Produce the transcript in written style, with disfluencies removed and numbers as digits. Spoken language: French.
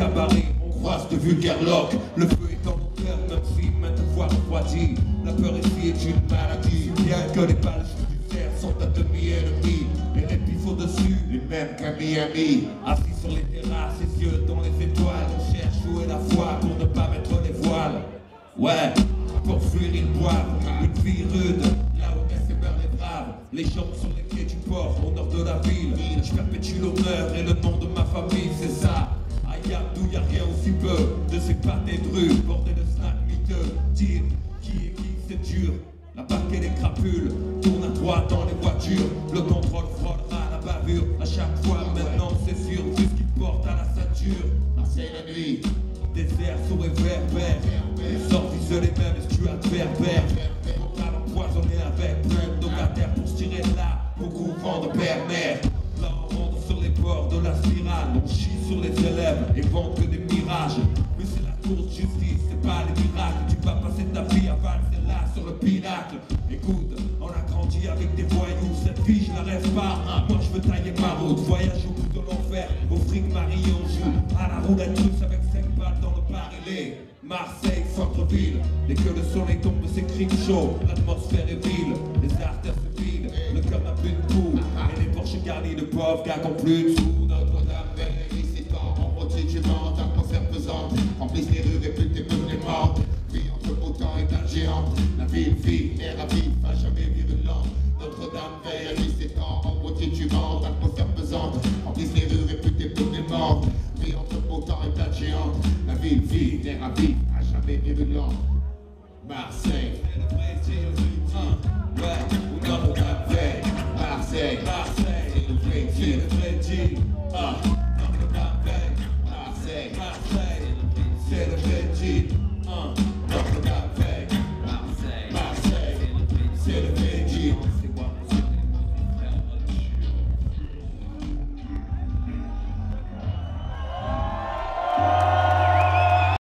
cabaret, on croise de vulgaires loques. Le feu est dans nos cœurs, même si maintes fois refroidit. La peur ici est une maladie, bien que les balles du fer sont à demi-ennemies. Et les pifs au-dessus, les mêmes qu'à Miami. Assis sur les terrasses, les yeux dans les étoiles, on cherche où est la foi pour ne pas mettre les voiles. Ouais, pour fuir ils boivent, une vie rude, là où elle meurt les braves. Les jambes sur les pieds du port, au nord de la ville. Je perpétue l'honneur et le nom de ma famille, c'est ça. Aïe, d'où y'a rien aussi peu, de ces pâtés de rue, bordé de snack miteux. Dire qui est qui, c'est dur. La barque et les crapules, tourne à droite dans les voitures. Le contrôle frôlera la bavure, à chaque fois maintenant c'est sûr, vu ce qu'ils portent à la ceinture. Marseille la nuit, désert, sourire vert, vert. Sors-viseux les mêmes estuades berbères. Mon talent empoisonné avec plein de locataires pour se tirer de là, beaucoup vent de pervers. Là on rentre sur les bords de la spirale, on chie sur les élèves et vend que des mirages. Mais c'est la course justice, c'est pas les miracles. Tu vas passer ta vie à Val-Sella sur le pinacle. Écoute, on a grandi avec des voyous, cette vie je la rêve pas. Moi je veux tailler ma route, voyage au bout de l'enfer. Au fric Marie on joue à la roulette russe avec 5 balles dans le barillet. Marseille, centre-ville, dès que le soleil tombe, c'est crime chaud. L'atmosphère est vile, les artères se vident, le cœur n'a plus de coups. Et les porches garnis de pauvres gars qu'ont plus de sous. Notre Dame Veille s'étend en rôti du monde, atmosphère pesante, remplissent les rues et plus des peuples mortes. Puis entre beau temps et la géante, la ville vive, l'air à vivre, à jamais virulente. Notre Dame Veille s'étend en rôti du monde, atmosphère pesante, remplissent les rues et plus des peuples mortes. Puis entre beau temps et la géante, la ville vive, l'air à vivre. Bienvenue Marseille, ouais, ou Notre Dame Veille. Marseille, Marseille, c'est le vrai deal, Notre Dame Veille. Marseille, Marseille, c'est le vrai deal.